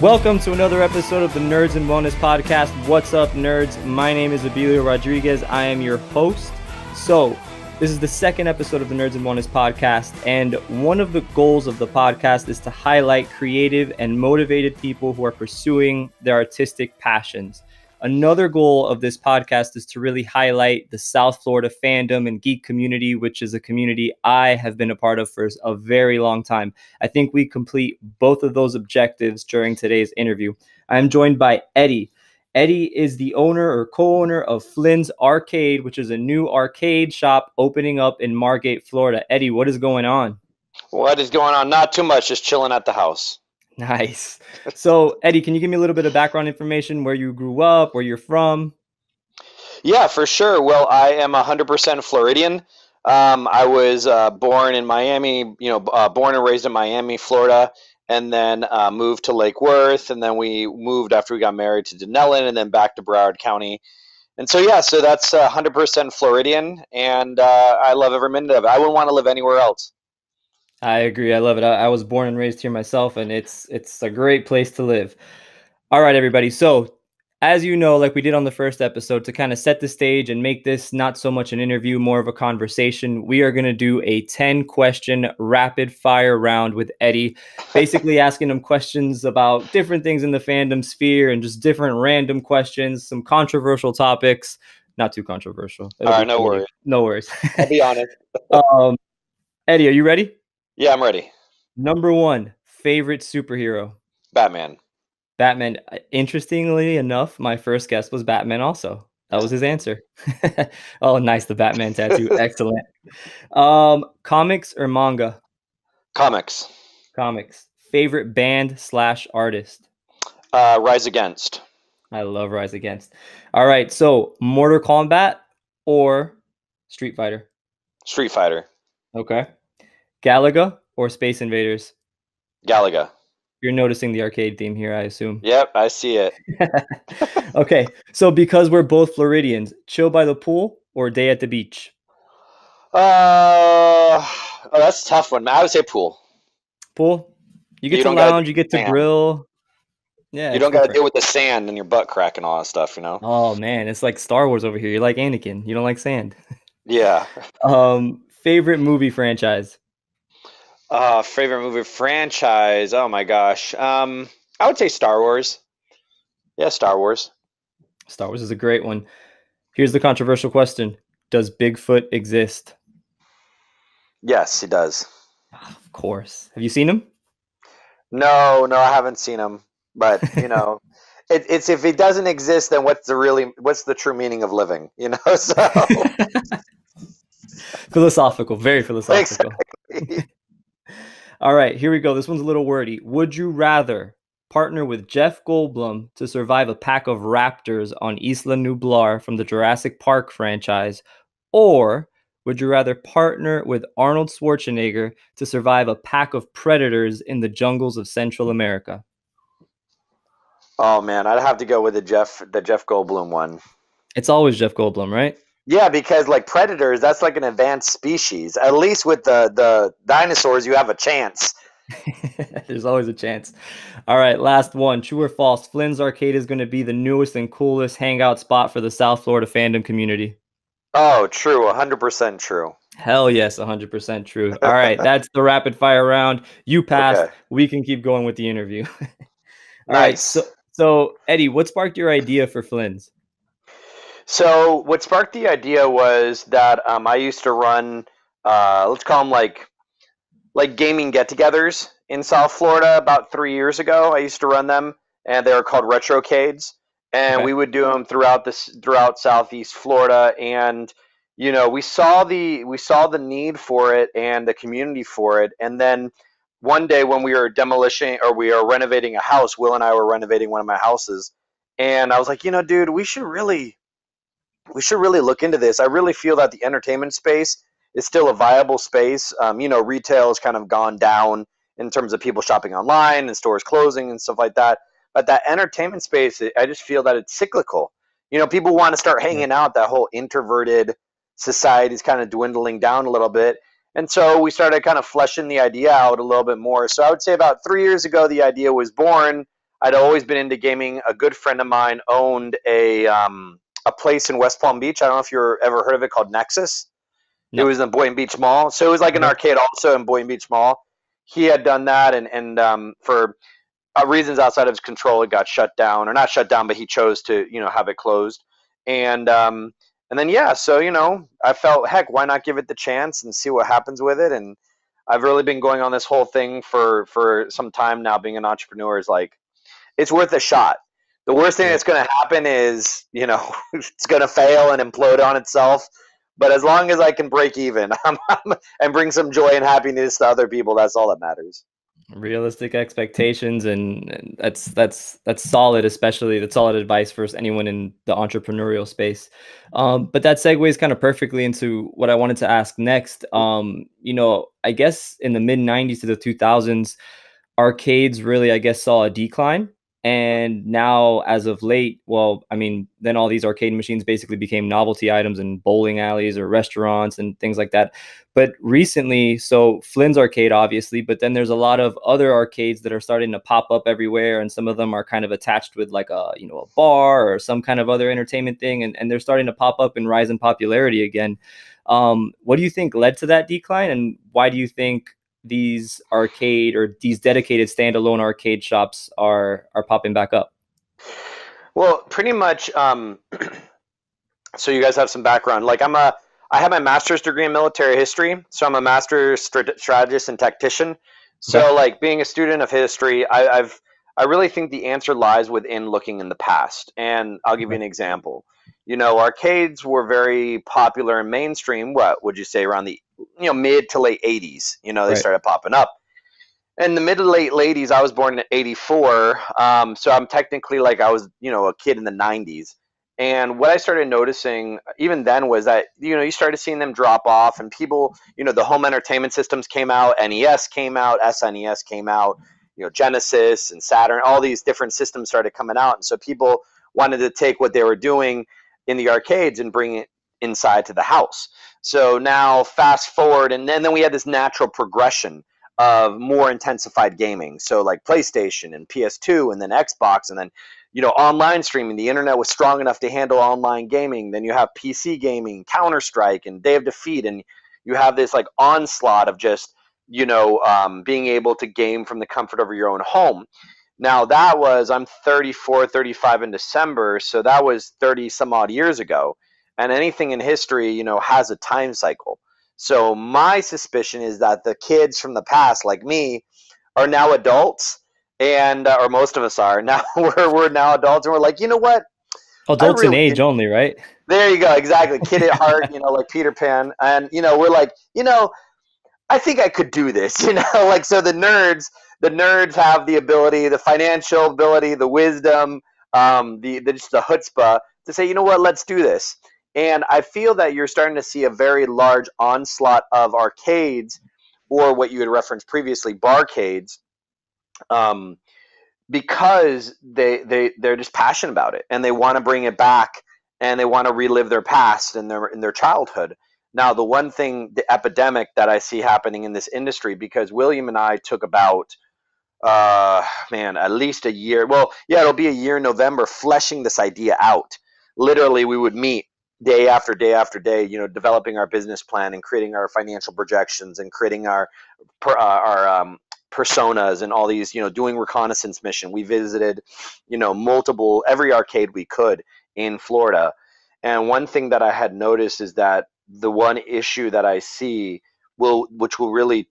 Welcome to another episode of the Nerds and Wellness Podcast. What's up, nerds? My name is Abilio Rodriguez. I am your host. So this is the second episode of the Nerds and Wellness Podcast, and one of the goals of the podcast is to highlight creative and motivated people who are pursuing their artistic passions. Another goal of this podcast is to really highlight the South Florida fandom and geek community, which is a community I have been a part of for a very long time. I think we complete both of those objectives during today's interview. I'm joined by Eddie. Eddie is the owner or co-owner of Flynn's Arcade, which is a new arcade shop opening up in Margate, Florida. Eddie, what is going on? What is going on? Not too much, just chilling at the house. Nice. So, Eddie, can you give me a little bit of background information, where you grew up, where you're from? Yeah, for sure. Well, I am 100% Floridian. I was born in Miami, born and raised in Miami, Florida, and then moved to Lake Worth, and then we moved after we got married to Dunellon, and then back to Broward County. And so, yeah, so that's 100% Floridian, and I love every minute of it. I wouldn't want to live anywhere else. I agree. I love it. I was born and raised here myself, and it's a great place to live. All right, everybody. So as you know, like we did on the first episode, to kind of set the stage and make this not so much an interview, more of a conversation, we are going to do a 10-question rapid fire round with Eddie, basically asking him questions about different things in the fandom sphere and just different random questions, some controversial topics. Not too controversial. All right, no worries. No worries. I'll be honest. Eddie, are you ready? Yeah, I'm ready. Number one, favorite superhero? Batman. Batman. Interestingly enough, my first guess was Batman also. That was his answer. Oh, nice. The Batman tattoo. Excellent. Comics or manga? Comics. Comics. Favorite band/artist? Rise Against. I love Rise Against. All right. So Mortal Kombat or Street Fighter? Street Fighter. Okay. Galaga or Space Invaders? Galaga. You're noticing the arcade theme here, I assume. Yep, I see it. Okay, so because we're both Floridians, chill by the pool or day at the beach? Oh, that's a tough one. I would say pool. Pool? You get to lounge, you get to grill. Yeah, you don't got to deal with the sand and your butt crack and all that stuff, you know? Oh, man, it's like Star Wars over here. You're like Anakin. You don't like sand. Yeah. Favorite movie franchise? Favorite movie franchise? Oh my gosh. I would say Star Wars. Yeah, Star Wars. Star Wars is a great one. Here's the controversial question. Does Bigfoot exist? Yes, he does. Of course. Have you seen him? No, I haven't seen him. But, you know, it's if he doesn't exist, then what's the true meaning of living? You know, so philosophical, very philosophical. Exactly. All right, here we go. This one's a little wordy. Would you rather partner with Jeff Goldblum to survive a pack of raptors on Isla Nublar from the Jurassic Park franchise, or would you rather partner with Arnold Schwarzenegger to survive a pack of predators in the jungles of Central America? Oh man, I'd have to go with the Jeff Goldblum one. It's always Jeff Goldblum, right? Yeah, because like predators, that's like an advanced species. At least with the dinosaurs, you have a chance. There's always a chance. All right, last one. True or false? Flynn's Arcade is going to be the newest and coolest hangout spot for the South Florida fandom community. Oh, true. 100% true. Hell yes, 100% true. All right, that's the rapid fire round. You passed. Okay. We can keep going with the interview. All right. So, Eddie, what sparked your idea for Flynn's? So what sparked the idea was that I used to run, let's call them like gaming get-togethers in South Florida about 3 years ago. I used to run them, and they were called RetroCades, and okay. We would do them throughout Southeast Florida. And you know, we saw the need for it and the community for it. And then one day when we were renovating a house, Will and I were renovating one of my houses, and I was like, you know, dude, we should really look into this. I really feel that the entertainment space is still a viable space. You know, retail has kind of gone down in terms of people shopping online and stores closing and stuff like that. But that entertainment space, I just feel that it's cyclical. You know, people want to start hanging out. That whole introverted society is kind of dwindling down a little bit. And so we started kind of fleshing the idea out a little bit more. So I would say about 3 years ago, the idea was born. I'd always been into gaming. A good friend of mine owned a place in West Palm Beach. I don't know if you've ever heard of it, called Nexus. Yep. It was in the Boynton Beach Mall. So it was like an arcade also in Boynton Beach Mall. He had done that, and for reasons outside of his control, it got shut down. Or not shut down, but he chose to, you know, have it closed. And then, yeah, so, you know, I felt, heck, why not give it the chance and see what happens with it? And I've really been going on this whole thing for some time now. Being an entrepreneur is like, it's worth a shot. The worst thing that's going to happen is, you know, it's going to fail and implode on itself. But as long as I can break even and bring some joy and happiness to other people, that's all that matters. Realistic expectations, and that's solid. Especially that's solid advice for anyone in the entrepreneurial space. But that segues kind of perfectly into what I wanted to ask next. You know, I guess in the mid '90s to the 2000s, arcades really, I guess, saw a decline. And now, as of late, well, I mean, then all these arcade machines basically became novelty items in bowling alleys or restaurants and things like that. But recently, so Flynn's Arcade, obviously, but then there's a lot of other arcades that are starting to pop up everywhere. And some of them are kind of attached with like a, you know, a bar or some kind of other entertainment thing. And they're starting to pop up and rise in popularity again. What do you think led to that decline? And why do you think these arcade or these dedicated standalone arcade shops are popping back up? Well, pretty much. So you guys have some background. Like I have my master's degree in military history, so I'm a master strategist and tactician. So like being a student of history, I really think the answer lies within looking in the past. And I'll give you an example. You know, arcades were very popular and mainstream, what would you say, around the, you know, mid to late 80s. You know, they started popping up. In the mid to late 80s, I was born in 84, so I'm technically like I was, you know, a kid in the 90s. And what I started noticing even then was that, you know, you started seeing them drop off, and people, you know, the home entertainment systems came out, NES came out, SNES came out, you know, Genesis and Saturn, all these different systems started coming out. And so people wanted to take what they were doing in the arcades and bring it inside to the house. So now fast forward, and then we had this natural progression of more intensified gaming. So like PlayStation and PS2 and then Xbox, and then, you know, online streaming. The internet was strong enough to handle online gaming. Then you have PC gaming, Counter-Strike and Day of Defeat, and you have this like onslaught of just, you know, being able to game from the comfort of your own home. Now that was, I'm 34, 35 in December, so that was 30 some odd years ago. And anything in history, you know, has a time cycle. So my suspicion is that the kids from the past, like me, are now adults, and or most of us are now. We're now adults, and we're like, you know what? Adults really, in age only, right? There you go, exactly. Kid at heart, you know, like Peter Pan, and you know, we're like, you know, I think I could do this, you know, like so. The nerds have the ability, the financial ability, the wisdom, just the chutzpah to say, you know what? Let's do this. And I feel that you're starting to see a very large onslaught of arcades, or what you had referenced previously, barcades, because they're just passionate about it, and they want to bring it back, and they want to relive their past and their childhood. Now, the one thing, the epidemic that I see happening in this industry, because William and I took about, at least a year. Well, yeah, it'll be a year in November fleshing this idea out. Literally, we would meet day after day after day, you know, developing our business plan and creating our financial projections and creating our personas and all these, you know, doing reconnaissance mission. We visited, you know, every arcade we could in Florida. And one thing that I had noticed is that the one issue that I see which will really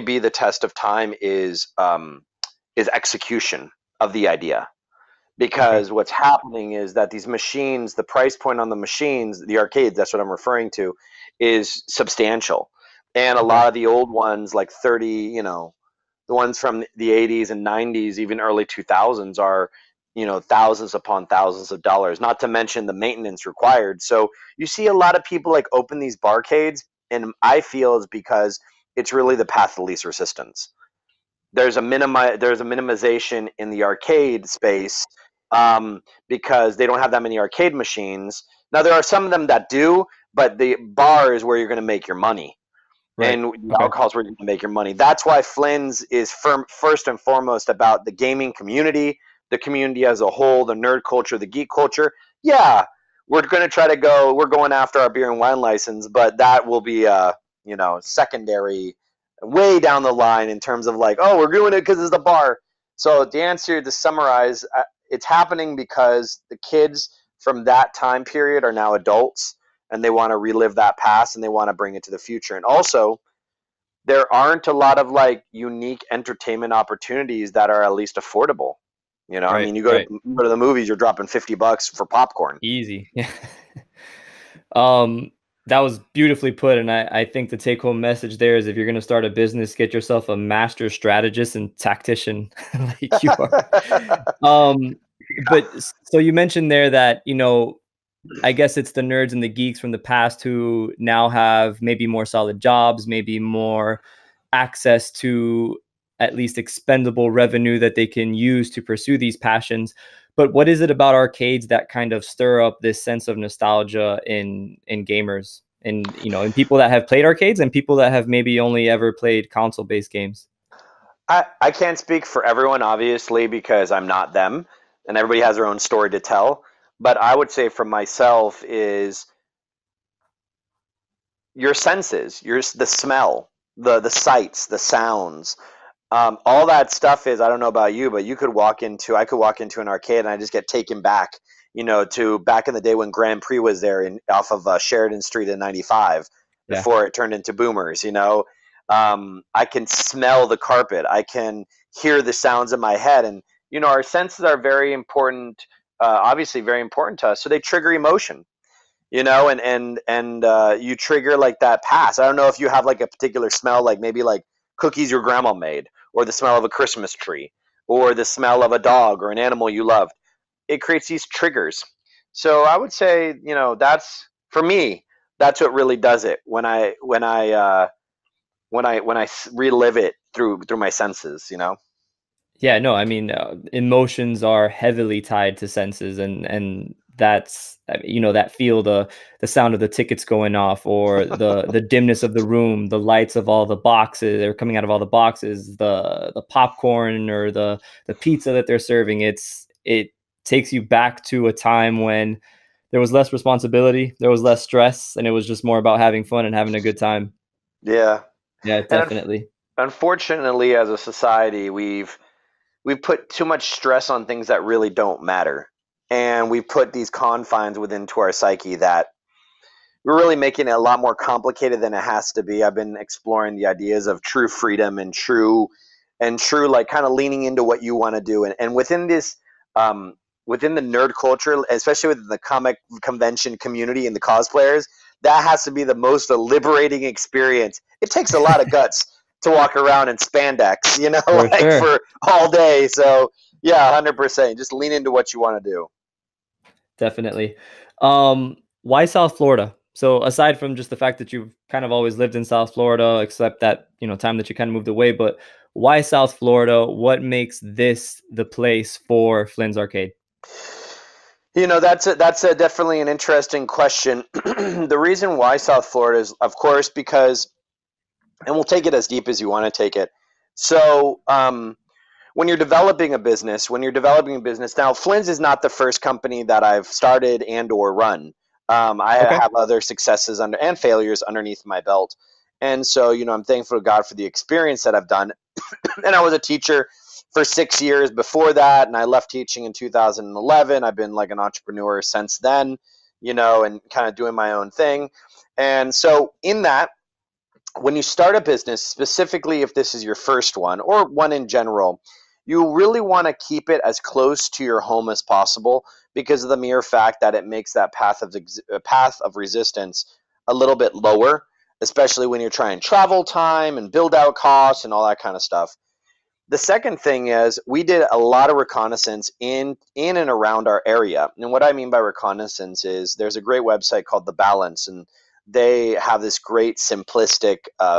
be the test of time is execution of the idea. Because what's happening is that these machines, the price point on the machines, the arcades, that's what I'm referring to, is substantial. And a lot of the old ones, like 30, you know, the ones from the 80s and 90s, even early 2000s are, you know, thousands upon thousands of dollars, not to mention the maintenance required. So you see a lot of people like open these barcades, and I feel it's because it's really the path of least resistance. There's a minimization in the arcade space, because they don't have that many arcade machines. Now, there are some of them that do, but the bar is where you're going to make your money. Right. And alcohol's where you're going to make your money. That's why Flynn's is first and foremost about the gaming community, the community as a whole, the nerd culture, the geek culture. Yeah, we're going to try to go – we're going after our beer and wine license, but that will be you know, secondary, way down the line in terms of like, oh, we're doing it because it's the bar. So the answer to summarize, it's happening because the kids from that time period are now adults, and they want to relive that past, and they want to bring it to the future. And also, there aren't a lot of like unique entertainment opportunities that are at least affordable. You know, right, I mean, you go to the movies, you're dropping $50 for popcorn. Easy. Yeah. That was beautifully put, and I think the take-home message there is if you're going to start a business, get yourself a master strategist and tactician like you are. But so you mentioned there that, you know, I guess it's the nerds and the geeks from the past who now have maybe more solid jobs, maybe more access to at least expendable revenue that they can use to pursue these passions. But what is it about arcades that kind of stir up this sense of nostalgia in gamers and, you know, in people that have played arcades and people that have maybe only ever played console-based games? I can't speak for everyone, obviously, because I'm not them and everybody has their own story to tell. But I would say for myself is your senses, the smell, the sights, the sounds, all that stuff is, I don't know about you, but I could walk into an arcade and I just get taken back, you know, to back in the day when Grand Prix was there off of Sheridan Street in 95 before it turned into Boomers, you know. I can smell the carpet. I can hear the sounds in my head. And, you know, our senses are very important. Obviously very important to us. So they trigger emotion, you know, and you trigger like that past. I don't know if you have like a particular smell, like maybe like cookies your grandma made, or the smell of a Christmas tree, or the smell of a dog or an animal you loved. It creates these triggers. So I would say, you know, that's for me, that's what really does it when I relive it through my senses, you know? Yeah, no, I mean, emotions are heavily tied to senses, and that's, you know, that feel, the sound of the tickets going off, or the dimness of the room, the lights of all the boxes, they're coming out of all the boxes, the popcorn or the pizza that they're serving. It takes you back to a time when there was less responsibility, there was less stress, and it was just more about having fun and having a good time. Yeah. Yeah, definitely. And unfortunately, as a society, we've put too much stress on things that really don't matter. And we put these confines within to our psyche that we're really making it a lot more complicated than it has to be. I've been exploring the ideas of true freedom and true, like kind of leaning into what you want to do. And within this, within the nerd culture, especially within the comic convention community and the cosplayers, that has to be the most liberating experience. It takes a lot of guts to walk around in spandex, you know, for all day. So yeah, 100%. Just lean into what you want to do. Definitely. Why South Florida? So aside from just the fact that you've kind of always lived in South Florida, except that, you know, time that you kind of moved away, but why South Florida? What makes this the place for Flynn's Arcade? You know, that's definitely an interesting question. The reason why South Florida is, of course, because, and we'll take it as deep as you want to take it. So when you're developing a business, now Flynn's is not the first company that I've started and or run. I have other successes and failures underneath my belt. And so, you know, I'm thankful to God for the experience that I've done. And I was a teacher for 6 years before that, and I left teaching in 2011. I've been like an entrepreneur since then, you know, and kind of doing my own thing. And so in that, when you start a business, specifically if this is your first one or one in general, you really want to keep it as close to your home as possible because of the mere fact that it makes that path of resistance a little bit lower, especially when you're trying travel time and build out costs and all that kind of stuff. The second thing is we did a lot of reconnaissance in and around our area. And what I mean by reconnaissance is there's a great website called The Balance, and they have this great simplistic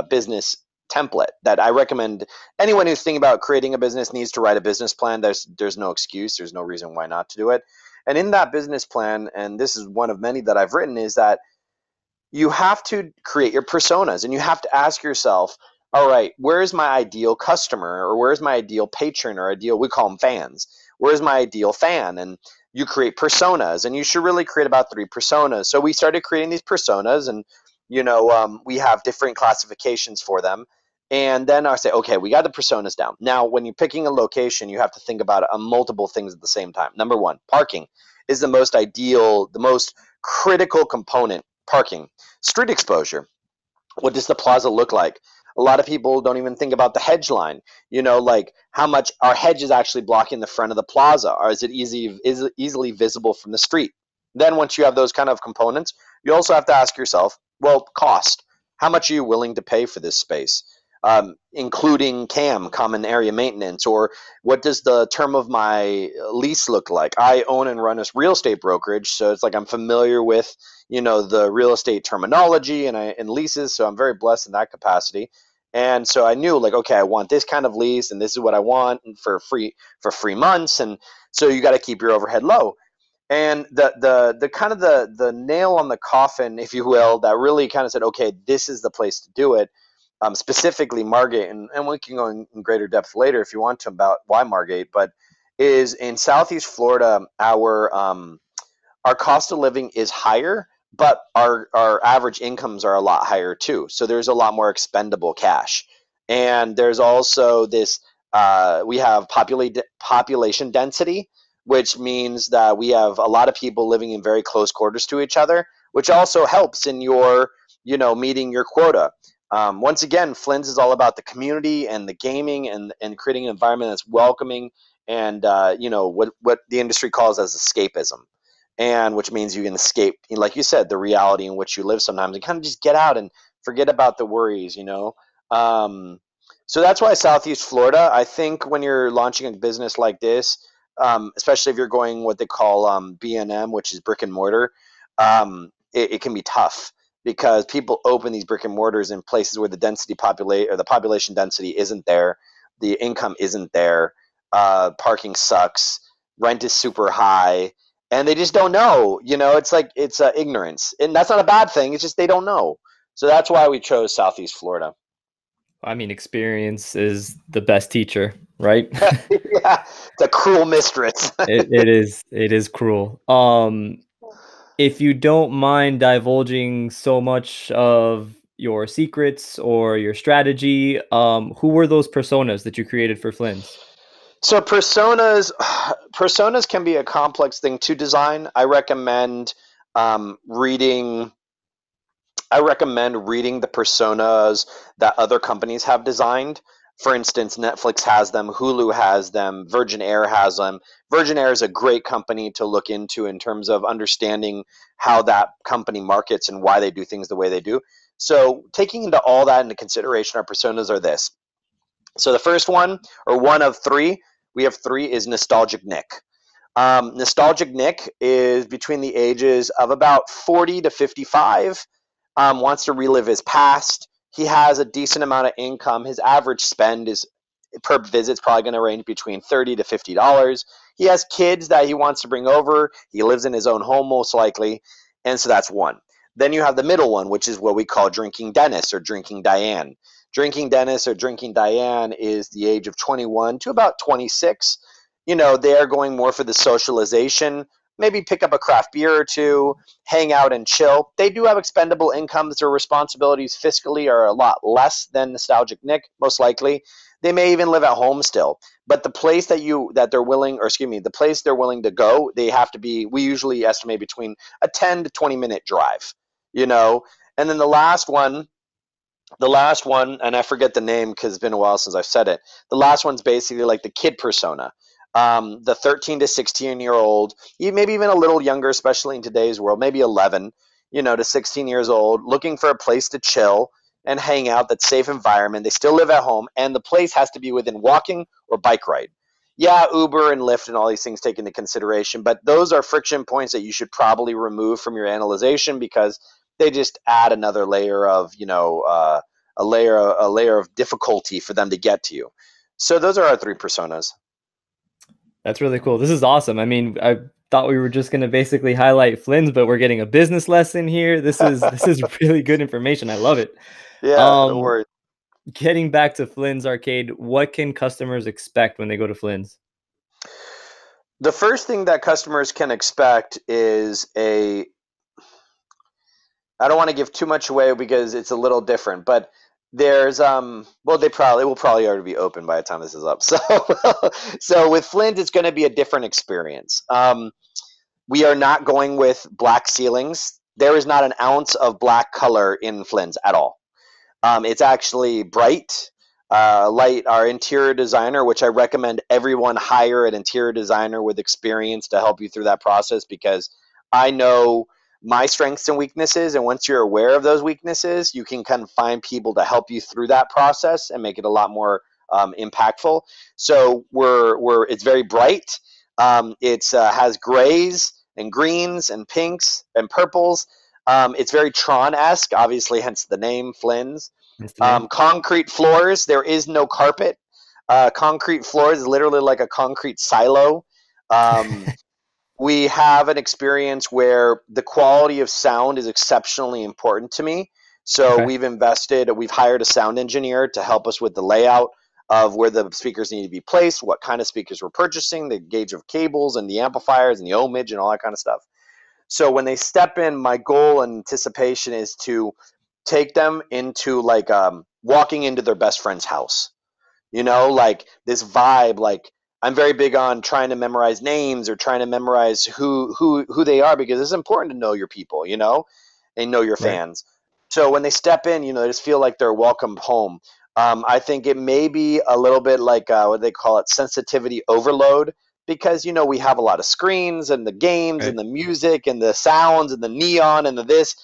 business template that I recommend anyone who's thinking about creating a business needs to write a business plan. There's no excuse. There's no reason why not to do it. And in that business plan, and this is one of many that I've written, is that you have to create your personas, and you have to ask yourself, all right, where is my ideal customer, or where is my ideal patron, or ideal, we call them fans, where is my ideal fan? And you create personas, and you should really create about 3 personas. So we started creating these personas, and we have different classifications for them. And then I say, okay, we got the personas down. Now, when you're picking a location, you have to think about multiple things at the same time. Number one, parking is the most ideal, the most critical component, parking. Street exposure. What does the plaza look like? A lot of people don't even think about the hedge line. You know, like how much our hedge is actually blocking the front of the plaza, or is it easily visible from the street? Then once you have those kind of components, you also have to ask yourself, well, cost. How much are you willing to pay for this space? Including CAM, common area maintenance, or what does the term of my lease look like? I own and run a real estate brokerage, so it's like I'm familiar with, the real estate terminology and leases, so I'm very blessed in that capacity. And so I knew, like, okay, I want this kind of lease, and this is what I want for free months, and so you got to keep your overhead low. And the nail on the coffin, if you will, that really kind of said, okay, this is the place to do it. Specifically Margate, and we can go in greater depth later if you want to about why Margate, but is in Southeast Florida, our cost of living is higher, but our average incomes are a lot higher too. So there's a lot more expendable cash. And there's also this, we have population density, which means that we have a lot of people living in very close quarters to each other, which also helps in your, meeting your quota. Once again, Flynn's is all about the community and the gaming and creating an environment that's welcoming and, what the industry calls as escapism, and which means you can escape, like you said, the reality in which you live sometimes and kind of just get out and forget about the worries, So that's why Southeast Florida, I think when you're launching a business like this, especially if you're going what they call B&M, which is brick and mortar, it can be tough. Because people open these brick and mortars in places where the population density isn't there, the income isn't there, parking sucks, rent is super high, and they just don't know. It's like it's ignorance, and that's not a bad thing. It's just they don't know. So that's why we chose Southeast Florida. I mean, experience is the best teacher, right? Yeah, it's a cruel mistress. It is. It is cruel. If you don't mind divulging so much of your secrets or your strategy, who were those personas that you created for Flynn's? So personas can be a complex thing to design. I recommend reading the personas that other companies have designed. For instance, Netflix has them, Hulu has them, Virgin Air has them. Virgin Air is a great company to look into in terms of understanding how that company markets and why they do things the way they do. So taking into all that into consideration, our personas are this. So the first one, or one of 3, we have 3, is Nostalgic Nick. Nostalgic Nick is between the ages of about 40 to 55, wants to relive his past. He has a decent amount of income. His average spend is per visit is probably going to range between $30 to $50. He has kids that he wants to bring over. He lives in his own home most likely, and so that's one. Then you have the middle one, which is what we call Drinking Dennis or Drinking Diane. Drinking Dennis or Drinking Diane is the age of 21 to about 26. They are going more for the socialization. Maybe pick up a craft beer or two, hang out and chill. They do have expendable incomes. Their responsibilities fiscally are a lot less than Nostalgic Nick, most likely. They may even live at home still. But the place the place they're willing to go, they have to be, we usually estimate between a 10 to 20-minute drive, And then the last one, and I forget the name because it's been a while since I've said it. The last one's basically like the kid persona. The 13 to 16-year-old, maybe even a little younger, especially in today's world, maybe 11, to 16 years old, looking for a place to chill and hang out, that's safe environment. They still live at home, and the place has to be within walking or bike ride. Yeah, Uber and Lyft and all these things take into consideration, but those are friction points that you should probably remove from your analyzation because they just add another layer of, a layer of difficulty for them to get to you. So those are our 3 personas. That's really cool. This is awesome. I mean, I thought we were just going to basically highlight Flynn's, but we're getting a business lesson here. This is really good information. I love it. Yeah, no worries. Getting back to Flynn's Arcade, what can customers expect when they go to Flynn's? The first thing that customers can expect is a, I don't want to give too much away because it's a little different, but there's well, they will probably already be open by the time this is up. So so with Flynn's, it's going to be a different experience. We are not going with black ceilings. There is not an ounce of black color in Flynn's at all. It's actually bright light. Our interior designer, which I recommend everyone hire an interior designer with experience to help you through that process, because I know my strengths and weaknesses, and once you're aware of those weaknesses, you can kind of find people to help you through that process and make it a lot more impactful. So it's very bright. It has grays and greens and pinks and purples. It's very Tron-esque, obviously, hence the name Flynn's. Concrete floors. There is no carpet. Concrete floors is literally like a concrete silo. We have an experience where the quality of sound is exceptionally important to me. So we've hired a sound engineer to help us with the layout of where the speakers need to be placed, what kind of speakers we're purchasing, the gauge of cables and the amplifiers and the ohmage and all that kind of stuff. So when they step in, my goal and anticipation is to take them into like walking into their best friend's house. You know, like this vibe, like, I'm very big on trying to memorize names or trying to memorize who they are, because it's important to know your people, you know, and know your fans. Right. So when they step in, you know, they just feel like they're welcomed home. I think it may be a little bit like what they call it, sensitivity overload, because, you know, we have a lot of screens and the games and the music and the sounds and the neon and the this,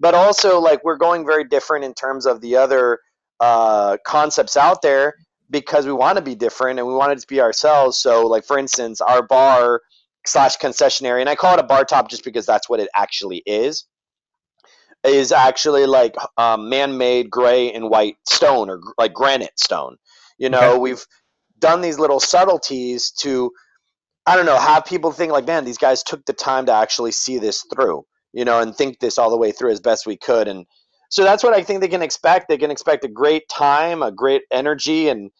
but also like we're going very different in terms of the other concepts out there, because we want to be different and we want to just be ourselves. So like, for instance, our bar/concessionary, and I call it a bar top just because that's what it actually is actually like man-made gray and white stone, or like granite stone. You know, we've done these little subtleties to, I don't know, have people think like, man, these guys took the time to actually see this through, you know, and think this all the way through as best we could. And so that's what I think they can expect. They can expect a great time, a great energy, and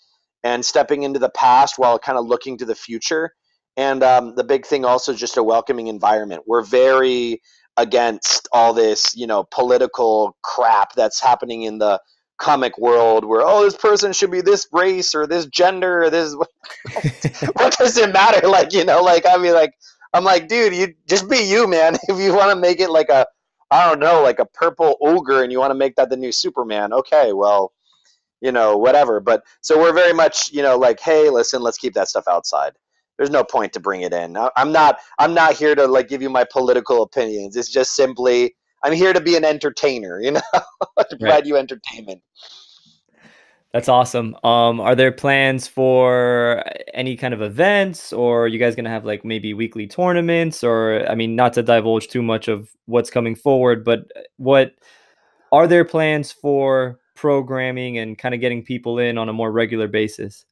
stepping into the past while kind of looking to the future. And the big thing also is just a welcoming environment. We're very against all this, you know, political crap that's happening in the comic world where, oh, this person should be this race or this gender or this. What does it matter? Like, you know, like, I mean, like, I'm like, dude, you just be you, man. If you want to make it like a, I don't know, like a purple ogre, and you want to make that the new Superman. Okay, well, you know, whatever. But so we're very much, you know, like, hey, listen, let's keep that stuff outside. There's no point to bring it in. I'm not here to like give you my political opinions. It's just simply, I'm here to be an entertainer, you know, to provide you entertainment. That's awesome. Are there plans for any kind of events, or are you guys going to have like maybe weekly tournaments, or, I mean, not to divulge too much of what's coming forward, but what are there plans for programming and kind of getting people in on a more regular basis?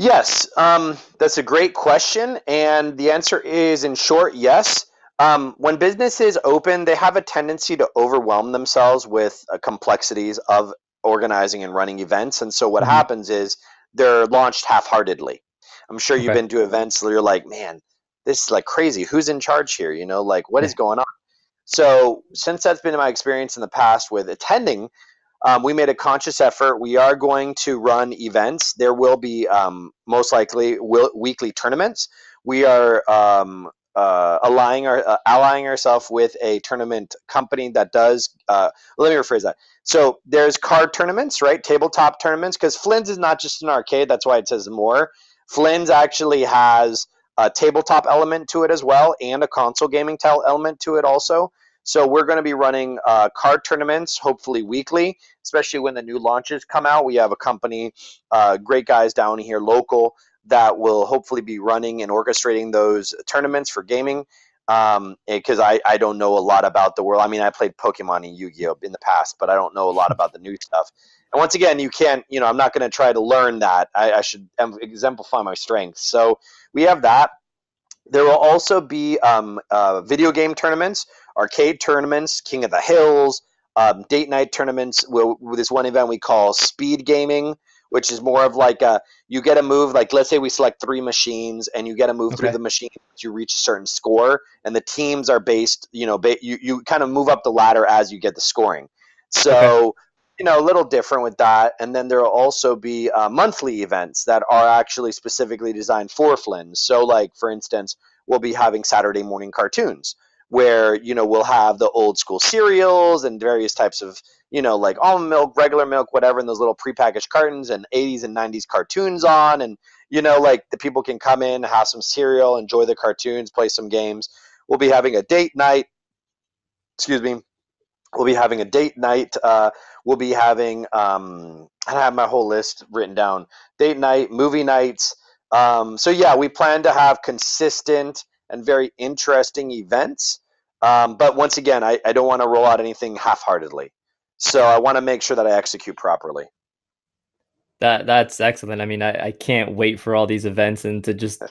Yes. That's a great question. And the answer is, in short, yes. When businesses open, they have a tendency to overwhelm themselves with complexities of organizing and running events, and so what happens is they're launched half-heartedly. I'm sure you've been to events where you're like, man, this is like crazy, who's in charge here, you know, like what is going on? So since that's been my experience in the past with attending, we made a conscious effort. We are going to run events. There will be most likely weekly tournaments. We are allying ourselves with a tournament company that does let me rephrase that. So there's card tournaments, right? Tabletop tournaments, because Flynn's is not just an arcade. That's why it says more. Flynn's actually has a tabletop element to it as well, and a console gaming element to it also. So we're going to be running card tournaments, hopefully weekly, especially when the new launches come out. We have a company, great guys down here local, that will hopefully be running and orchestrating those tournaments for gaming, because I don't know a lot about the world. I mean, I played Pokemon and Yu-Gi-Oh! In the past, but I don't know a lot about the new stuff. And once again, you can't, you know, I'm not going to try to learn that. I should exemplify my strengths. So we have that. There will also be video game tournaments, arcade tournaments, King of the Hills, date night tournaments. This one event we call speed gaming, which is more of like you get a move. Like, let's say we select three machines, and you get a move through the machine to reach a certain score. And the teams are based, you know, you kind of move up the ladder as you get the scoring. So, you know, a little different with that. And then there will also be monthly events that are actually specifically designed for Flynn's. So, like, for instance, we'll be having Saturday morning cartoons where, you know, we'll have the old school cereals and various types of, you know, like almond milk, regular milk, whatever, in those little prepackaged cartons, and 80s and 90s cartoons on. And, you know, like, the people can come in, have some cereal, enjoy the cartoons, play some games. We'll be having a date night. Excuse me. We'll be having a date night. We'll be having I have my whole list written down. Date night, movie nights. So, yeah, we plan to have consistent and very interesting events. But once again, I don't want to roll out anything half-heartedly. So I want to make sure that I execute properly. That's excellent. I mean, I can't wait for all these events and to just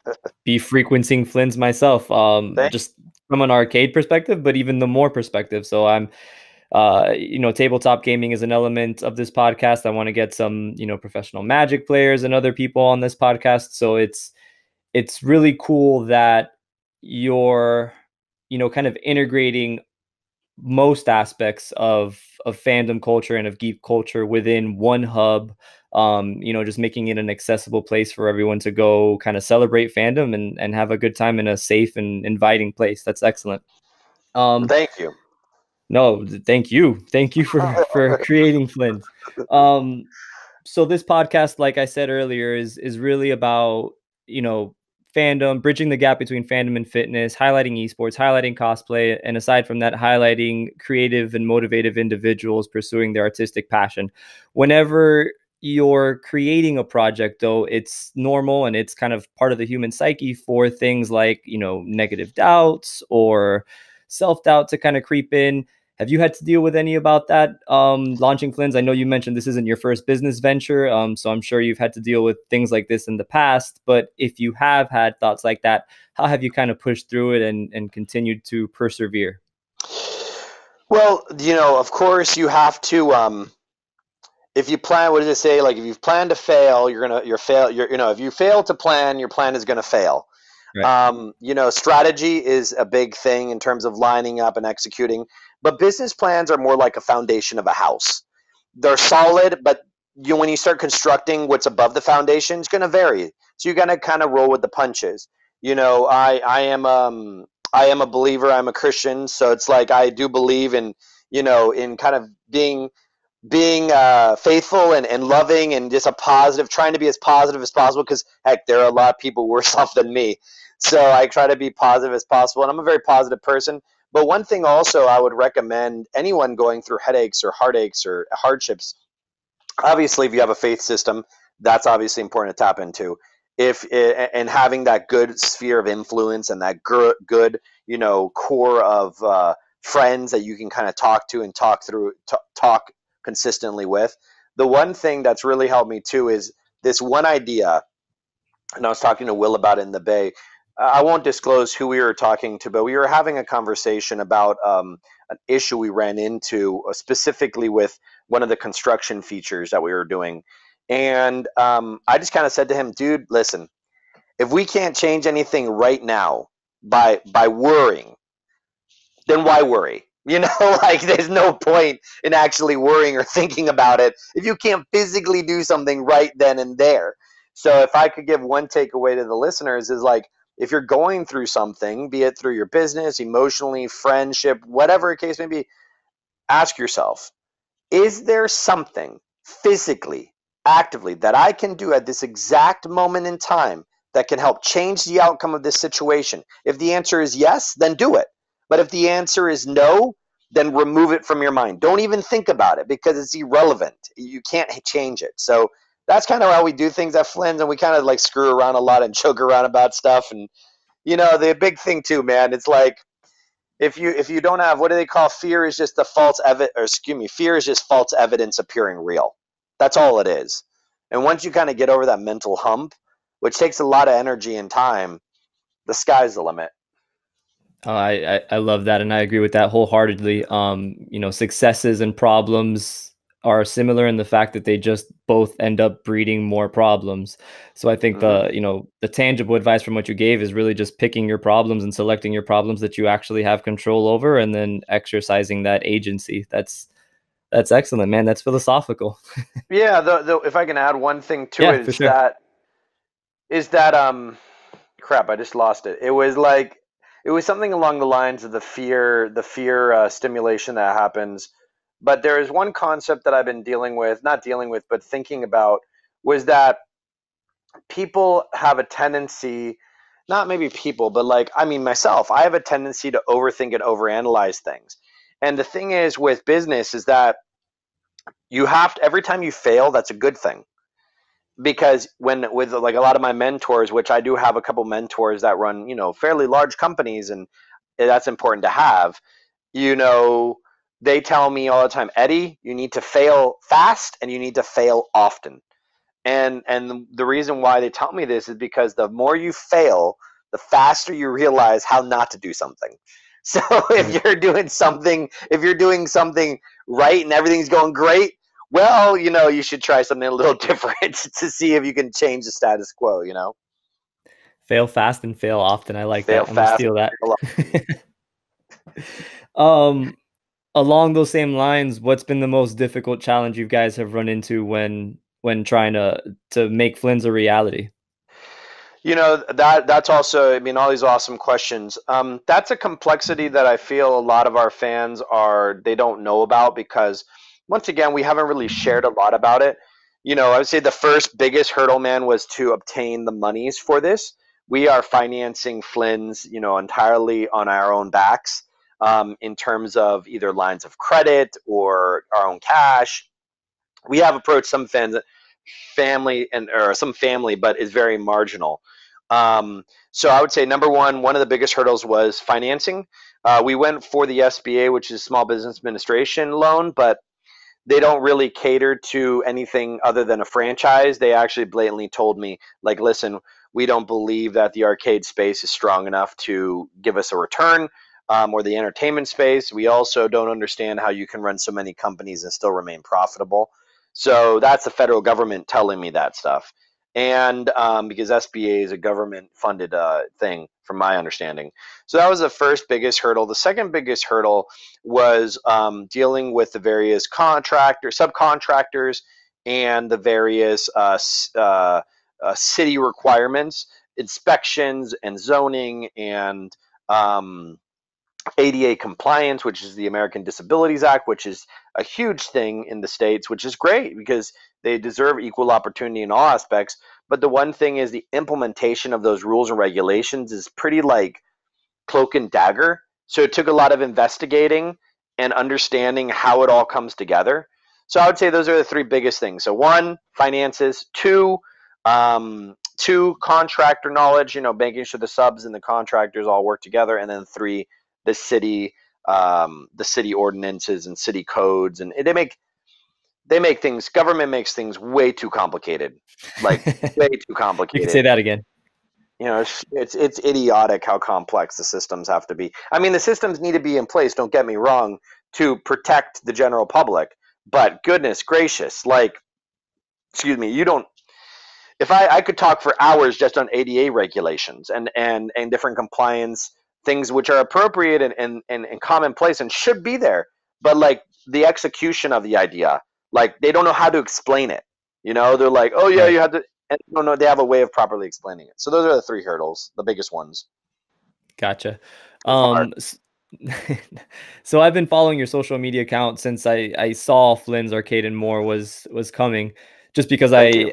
be frequenting Flynn's myself, just from an arcade perspective, but even the more perspective. So I'm, you know, tabletop gaming is an element of this podcast. I want to get some, you know, professional Magic players and other people on this podcast. So it's really cool that you're, you know, kind of integrating most aspects of fandom culture and of geek culture within one hub, you know, just making it an accessible place for everyone to go kind of celebrate fandom and have a good time in a safe and inviting place. That's excellent. Thank you. No, thank you. Thank you for creating Flynn's. So this podcast, like I said earlier, is really about, you know, fandom, bridging the gap between fandom and fitness, highlighting esports, highlighting cosplay, and aside from that, highlighting creative and motivative individuals pursuing their artistic passion. Whenever you're creating a project, though, it's normal and it's kind of part of the human psyche for things like, you know, negative doubts or self-doubt to kind of creep in. Have you had to deal with any about that launching Flynn's? I know you mentioned this isn't your first business venture, so I'm sure you've had to deal with things like this in the past. But if you have had thoughts like that, how have you kind of pushed through it and continued to persevere? Well, you know, of course you have to. If you plan, what does it say? Like, if you plan to fail, you're gonna fail. You know, if you fail to plan, your plan is gonna fail. Right. You know, strategy is a big thing in terms of lining up and executing. But business plans are more like a foundation of a house. They're solid, but you, when you start constructing what's above the foundation, it's going to vary. So you're going to kind of roll with the punches. You know, I am a believer. I'm a Christian, so it's like I do believe in, you know, in kind of being faithful and loving and just a positive, trying to be as positive as possible, because heck, there are a lot of people worse off than me. So I try to be positive as possible, and I'm a very positive person. But one thing also I would recommend anyone going through headaches or heartaches or hardships, obviously if you have a faith system, that's obviously important to tap into. And having that good sphere of influence and that good, you know, core of friends that you can kind of talk to and talk consistently with. The one thing that's really helped me too is this one idea, and I was talking to Will about it in the Bay. I won't disclose who we were talking to, but we were having a conversation about an issue we ran into specifically with one of the construction features that we were doing. And I just kind of said to him, dude, listen, if we can't change anything right now by worrying, then why worry? You know, like, there's no point in actually worrying or thinking about it if you can't physically do something right then and there. So if I could give one takeaway to the listeners is like, if you're going through something, be it through your business, emotionally, friendship, whatever the case may be, ask yourself, is there something physically, actively that I can do at this exact moment in time that can help change the outcome of this situation? If the answer is yes, then do it. But if the answer is no, then remove it from your mind. Don't even think about it because it's irrelevant. You can't change it. So that's kind of how we do things at Flynn's, and we kind of like screw around a lot and joke around about stuff. And, you know, the big thing too, man, it's like if you don't have, what do they call, fear is just the false evidence, or excuse me, fear is just false evidence appearing real. That's all it is. And once you kind of get over that mental hump, which takes a lot of energy and time, the sky's the limit. I love that, and I agree with that wholeheartedly. You know, successes and problems are similar in the fact that they just both end up breeding more problems. So I think the, you know, the tangible advice from what you gave is really just picking your problems and selecting your problems that you actually have control over, and then exercising that agency. That's excellent, man. That's philosophical. Yeah. Though, if I can add one thing to it, crap, I just lost it. It was something along the lines of the fear stimulation that happens. But there is one concept that I've been not dealing with, but thinking about, was that people have a tendency, not maybe people, but like, I mean, myself, I have a tendency to overthink and overanalyze things. And the thing is with business is that you have to, every time you fail, that's a good thing. Because with like a lot of my mentors, which I do have a couple mentors that run, you know, fairly large companies, and that's important to have, you know, they tell me all the time, Eddie, you need to fail fast and you need to fail often. And the reason why they tell me this is because the more you fail, the faster you realize how not to do something. So if you're doing something right and everything's going great, well, you know, you should try something a little different to see if you can change the status quo, you know? Fail fast and fail often. I like that. I'm going to steal that. Along those same lines, what's been the most difficult challenge you guys have run into when trying to make Flynn's a reality? You know, that's also, I mean, all these awesome questions. That's a complexity that I feel a lot of our fans they don't know about, because once again, we haven't really shared a lot about it. You know, I would say the first biggest hurdle, man, was to obtain the monies for this. We are financing Flynn's, you know, entirely on our own backs. In terms of either lines of credit or our own cash. We have approached some family, but it's very marginal. So I would say number one of the biggest hurdles was financing. We went for the SBA, which is Small Business Administration loan, but they don't really cater to anything other than a franchise. They actually blatantly told me, like, listen, we don't believe that the arcade space is strong enough to give us a return. Or the entertainment space. We also don't understand how you can run so many companies and still remain profitable. So that's the federal government telling me that stuff. And because SBA is a government-funded thing, from my understanding. So that was the first biggest hurdle. The second biggest hurdle was dealing with the various subcontractors, and the various city requirements, inspections, and zoning, and ADA compliance, which is the American Disabilities Act, which is a huge thing in the States, which is great because they deserve equal opportunity in all aspects. But the one thing is the implementation of those rules and regulations is pretty like cloak and dagger. So it took a lot of investigating and understanding how it all comes together. So I would say those are the three biggest things. So one, finances. Two, contractor knowledge, you know, making sure the subs and the contractors all work together. And then three, the city ordinances and city codes, and they make things. Government makes things way too complicated, like way too complicated. You can say that again. You know, it's idiotic how complex the systems have to be. I mean, the systems need to be in place. Don't get me wrong, to protect the general public. But goodness gracious, like, excuse me, you don't. If I could talk for hours just on ADA regulations and different compliance. Things which are appropriate and commonplace and should be there, but like the execution of the idea, like they don't know how to explain it. You know, they're like, oh yeah, you have to. And no, they have a way of properly explaining it. So those are the three hurdles, the biggest ones. Gotcha. So I've been following your social media account since I saw Flynn's Arcade and More was coming, just because I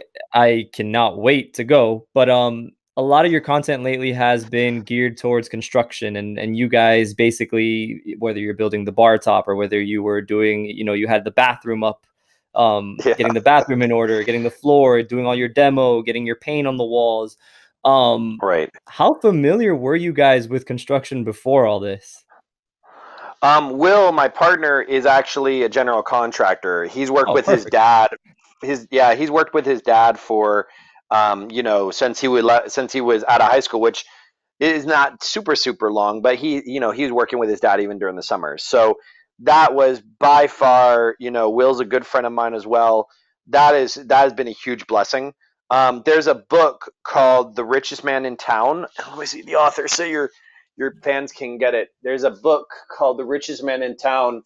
cannot wait to go. But a lot of your content lately has been geared towards construction, and you guys basically, whether you're building the bar top or whether you were doing, you know, you had the bathroom up, getting the bathroom in order, getting the floor, doing all your demo, getting your paint on the walls. Right. How familiar were you guys with construction before all this? Will, my partner, is actually a general contractor. He's worked with his dad. He's worked with his dad for, since he was out of high school, which It is not super, super long, but he, you know, he's working with his dad even during the summer. So that was by far, you know, Will's a good friend of mine as well. That has been a huge blessing. There's a book called The Richest Man in Town. Let me see the author so your fans can get it. There's a book called The Richest Man in Town,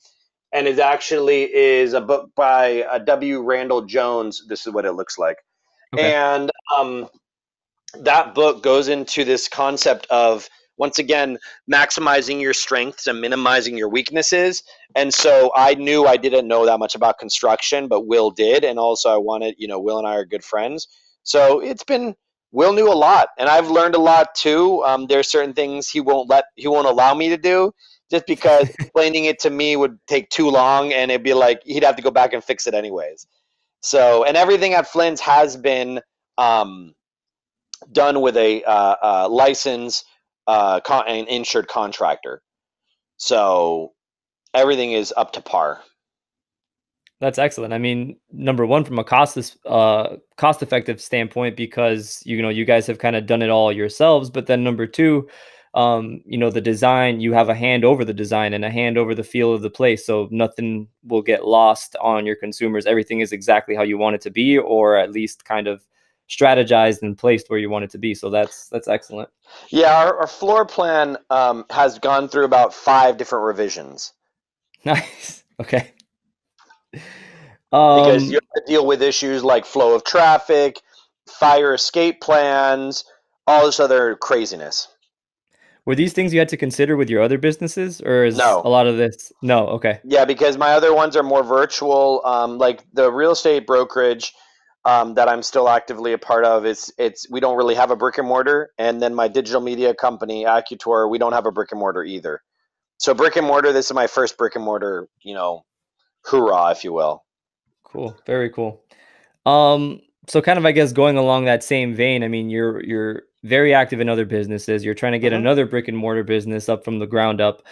and it actually is a book by W. Randall Jones. This is what it looks like. Okay. And that book goes into this concept of, once again, maximizing your strengths and minimizing your weaknesses. And so I knew I didn't know that much about construction, but Will did. And also I wanted, you know, Will and I are good friends. So it's been, Will knew a lot, and I've learned a lot too. There are certain things he won't allow me to do, just because explaining it to me would take too long, and it'd be like, he'd have to go back and fix it anyways. So, and everything at Flynn's has been done with a license an insured contractor. So everything is up to par. That's excellent. I mean, number one, from a cost-effective standpoint, because, you know, you guys have kind of done it all yourselves, but then number two, you know, the design, you have a hand over the design and a hand over the feel of the place. So nothing will get lost on your consumers. Everything is exactly how you want it to be, or at least kind of strategized and placed where you want it to be. So that's excellent. Yeah. Our floor plan, has gone through about 5 different revisions. Nice. Okay. Because you have to deal with issues like flow of traffic, fire escape plans, all this other craziness. Were these things you had to consider with your other businesses, or is a lot of this? No. Okay. Yeah. Because my other ones are more virtual. Like the real estate brokerage, that I'm still actively a part of, we don't really have a brick and mortar. And then my digital media company, Accutor, we don't have a brick and mortar either. So brick and mortar, this is my first brick and mortar, you know, hoorah, if you will. Cool. Very cool. So kind of, I guess, going along that same vein, I mean, you're very active in other businesses. You're trying to get another brick and mortar business up from the ground up.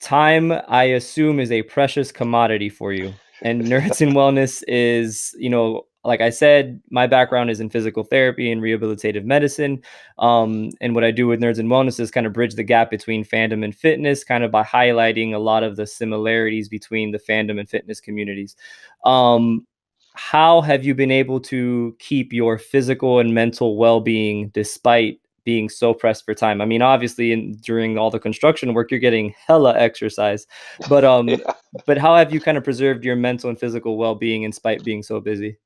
Time, I assume, is a precious commodity for you. And Nerds and Wellness is, you know, like I said, my background is in physical therapy and rehabilitative medicine. And what I do with Nerds and Wellness is kind of bridge the gap between fandom and fitness, kind of by highlighting a lot of the similarities between the fandom and fitness communities. How have you been able to keep your physical and mental well-being despite being so pressed for time? I mean, obviously, during all the construction work, you're getting hella exercise, but yeah. But how have you kind of preserved your mental and physical well-being in spite being so busy?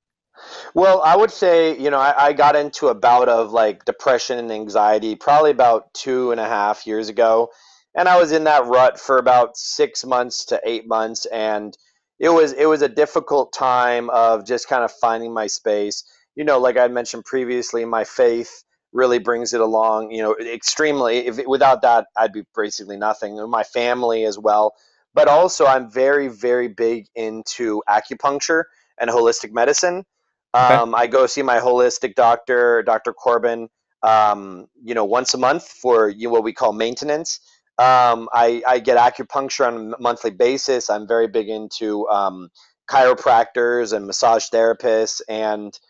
Well, I would say, you know, I got into a bout of like depression and anxiety probably about 2.5 years ago. And I was in that rut for about 6 months to 8 months. And it was a difficult time of just kind of finding my space. You know, like I mentioned previously, my faith really brings it along, you know, extremely. Without that, I'd be basically nothing. My family as well. But also I'm very, very big into acupuncture and holistic medicine. Okay. I go see my holistic doctor, Dr. Corbin, you know, once a month for what we call maintenance. I get acupuncture on a monthly basis. I'm very big into chiropractors and massage therapists. And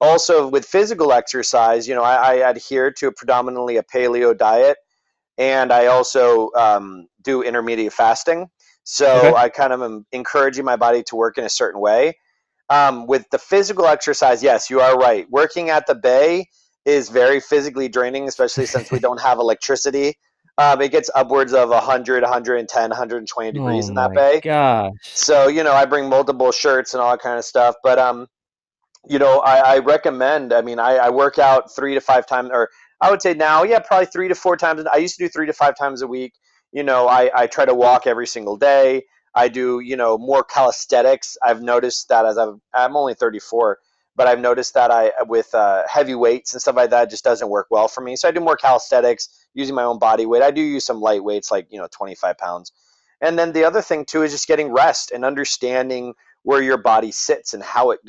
also with physical exercise, you know, I adhere to predominantly a paleo diet. And I also do intermittent fasting. So okay. I kind of am encouraging my body to work in a certain way. With the physical exercise, yes, you are right. Working at the bay is very physically draining, especially since we don't have electricity. It gets upwards of 100, 110, 120 degrees in that bay. Gosh. So, you know, I bring multiple shirts and all that kind of stuff. But, you know, I recommend, I mean, I work out 3 to 5 times, or I would say now, yeah, probably 3 to 4 times. I used to do 3 to 5 times a week. You know, I try to walk every single day. I do, you know, more calisthenics. I've noticed that as I'm only 34, but I've noticed that with heavy weights and stuff like that, it just doesn't work well for me. So I do more calisthenics using my own body weight. I do use some light weights, like, you know, 25 pounds. And then the other thing too is just getting rest and understanding where your body sits and how it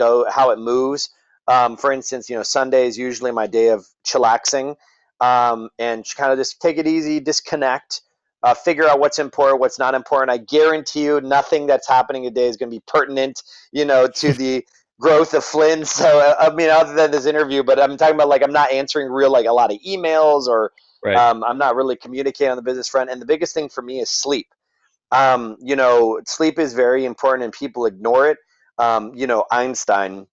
moves. For instance, you know, Sunday is usually my day of chillaxing, and kind of just take it easy, disconnect. Figure out what's important, what's not important. I guarantee you nothing that's happening today is going to be pertinent, you know, to the growth of Flynn. So, I mean, other than this interview, but I'm talking about, like, I'm not answering real, like, a lot of emails, or right. I'm not really communicating on the business front. And the biggest thing for me is sleep. You know, sleep is very important and people ignore it. You know, Einstein,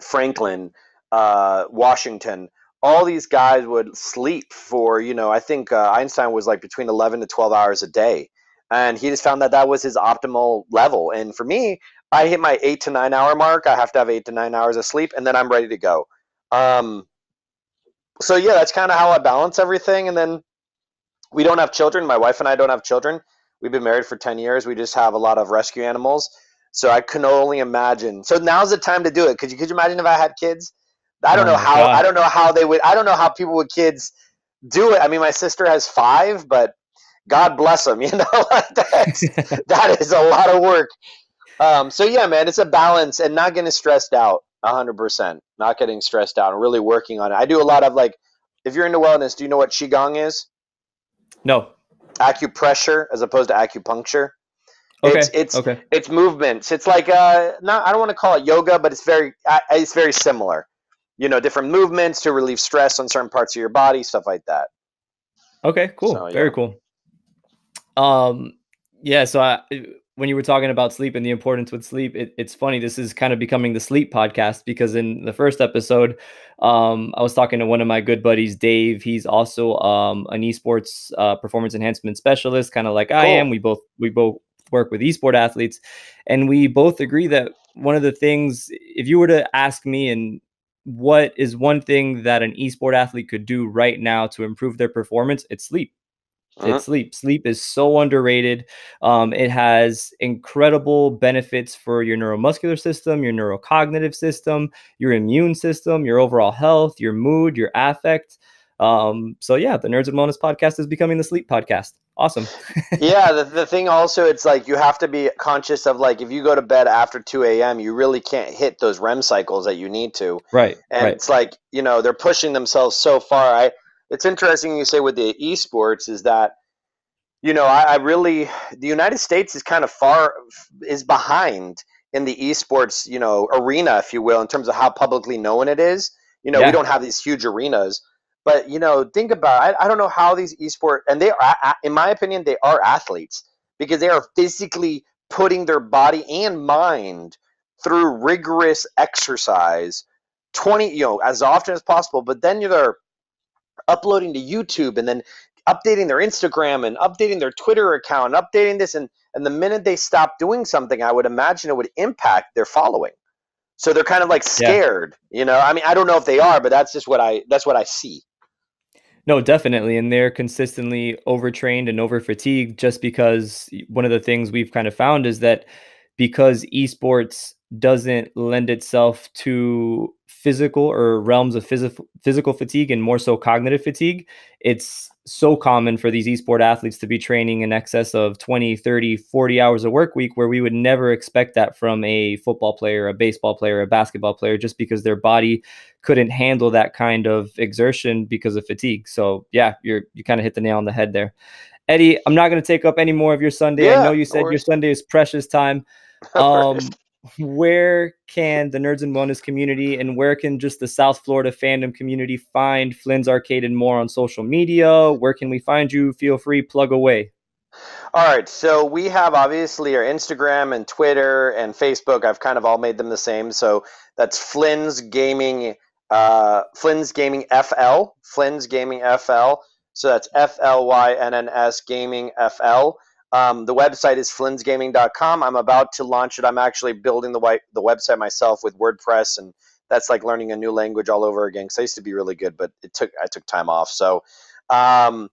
Franklin, Washington, all these guys would sleep for, you know, I think Einstein was like between 11 to 12 hours a day. And he just found that that was his optimal level. And for me, I hit my 8 to 9 hour mark. I have to have 8 to 9 hours of sleep, and then I'm ready to go. So yeah, that's kind of how I balance everything. And then we don't have children. My wife and I don't have children. We've been married for 10 years. We just have a lot of rescue animals. So I can only imagine. So now's the time to do it. Could you imagine if I had kids? I don't know how. God. I don't know how they would. I don't know how people with kids do it. I mean, my sister has 5, but God bless them. You know, that is a lot of work. So yeah, man, it's a balance and not getting stressed out. 100%, not getting stressed out and really working on it. I do a lot of, like, if you're into wellness, do you know what Qigong is? No. Acupressure as opposed to acupuncture. Okay. It's movements. It's like I don't want to call it yoga, but it's very similar. You know, different movements to relieve stress on certain parts of your body, stuff like that. Okay, cool. So, yeah. Very cool. Yeah. So when you were talking about sleep and the importance with sleep, it's funny. This is kind of becoming the sleep podcast, because in the first episode, I was talking to one of my good buddies, Dave. He's also an esports performance enhancement specialist, kind of like I am. We both work with esports athletes, and we both agree that one of the things, if you were to ask me, and what is one thing that an esports athlete could do right now to improve their performance, it's sleep. It's sleep. Sleep is so underrated. It has incredible benefits for your neuromuscular system, your neurocognitive system, your immune system, your overall health, your mood, your affect. So yeah, the Nerds and Wellness podcast is becoming the sleep podcast. Awesome. Yeah. The thing also, it's like, you have to be conscious of, like, if you go to bed after 2 a.m, you really can't hit those REM cycles that you need to. Right. And right. It's like, you know, they're pushing themselves so far. It's interesting you say with the esports is that, you know, I really, the United States is kind of behind in the esports, you know, arena, if you will, in terms of how publicly known it is. You know, yeah. We don't have these huge arenas, but, you know, think about it. I don't know how these esports, and they are, in my opinion, they are athletes, because they are physically putting their body and mind through rigorous exercise, as often as possible. But then they're uploading to YouTube, and then updating their Instagram, and updating their Twitter account, updating this, and the minute they stop doing something, I would imagine it would impact their following. So they're kind of like scared, yeah. You know. I mean, I don't know if they are, but that's just what I see. No, definitely. And they're consistently overtrained and over fatigued, just because one of the things we've kind of found is that because esports doesn't lend itself to physical or realms of physical fatigue, and more so cognitive fatigue, it's so common for these esports athletes to be training in excess of 20, 30, 40 hours a work week, where we would never expect that from a football player, a baseball player, a basketball player, just because their body couldn't handle that kind of exertion because of fatigue. So yeah, you kind of hit the nail on the head there. Eddie, I'm not going to take up any more of your Sunday. Yeah, I know you said your Sunday is precious time. Where can the Nerds and Wellness community, and where can just the South Florida fandom community find Flynn's Arcade and more on social media? Where can we find you? Feel free, plug away. All right. So we have obviously our Instagram and Twitter and Facebook. I've kind of all made them the same. So that's Flynn's Gaming FL. So that's FLYNNS Gaming FL. The website is flynn'sgaming.com. I'm about to launch it. I'm actually building the website myself with WordPress, and that's like learning a new language all over again. Because I used to be really good, but I took time off. So I'm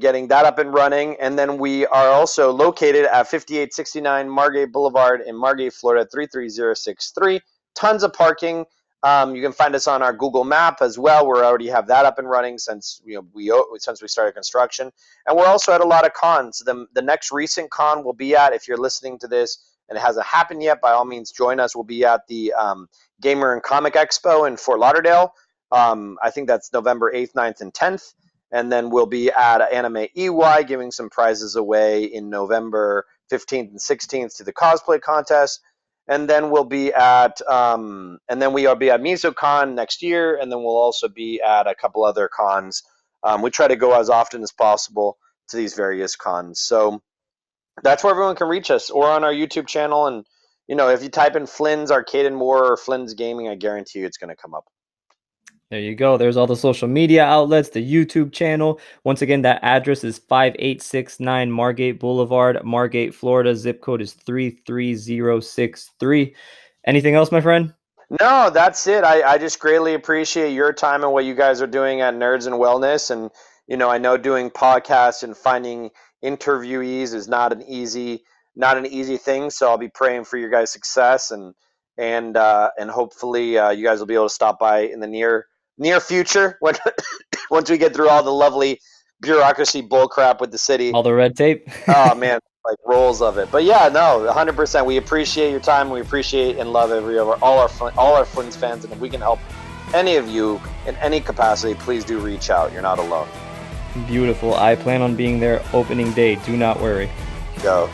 getting that up and running. And then we are also located at 5869 Margate Boulevard in Margate, Florida, 33063. Tons of parking. You can find us on our Google Map as well. We already have that up and running since we started construction, and we're also at a lot of cons. The next recent con we'll be at, if you're listening to this and it hasn't happened yet, by all means join us. We'll be at the Gamer and Comic Expo in Fort Lauderdale. I think that's November 8th, 9th, and 10th, and then we'll be at Anime EY giving some prizes away in November 15th and 16th to the cosplay contest. And then we'll be at, we will be at MesoCon next year, and then we'll also be at a couple other cons. We try to go as often as possible to these various cons. So that's where everyone can reach us, or on our YouTube channel. And, you know, if you type in Flynn's Arcade and More or Flynn's Gaming, I guarantee you it's going to come up. There you go. There's all the social media outlets, the YouTube channel. Once again, that address is 5869 Margate Boulevard, Margate, Florida. Zip code is 33063. Anything else, my friend? No, that's it. I just greatly appreciate your time and what you guys are doing at Nerds and Wellness. And, you know, I know doing podcasts and finding interviewees is not an easy thing. So I'll be praying for your guys' success, and hopefully you guys will be able to stop by in the near future when once we get through all the lovely bureaucracy bullcrap with the city, all the red tape. Oh man, like rolls of it. But yeah, no, 100%. We appreciate your time. We appreciate and love all our Flynn's fans. And if we can help any of you in any capacity, please do reach out. You're not alone. Beautiful. I plan on being there opening day. Do not worry. Go.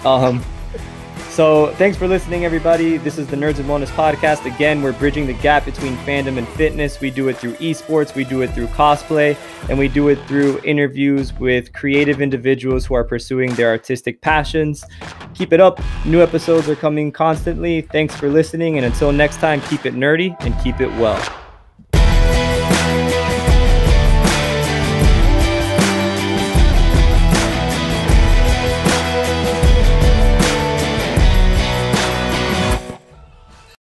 So thanks for listening, everybody. This is the Nerds and Wellness Podcast. Again, we're bridging the gap between fandom and fitness. We do it through esports, we do it through cosplay, and we do it through interviews with creative individuals who are pursuing their artistic passions. Keep it up. New episodes are coming constantly. Thanks for listening. And until next time, keep it nerdy and keep it well.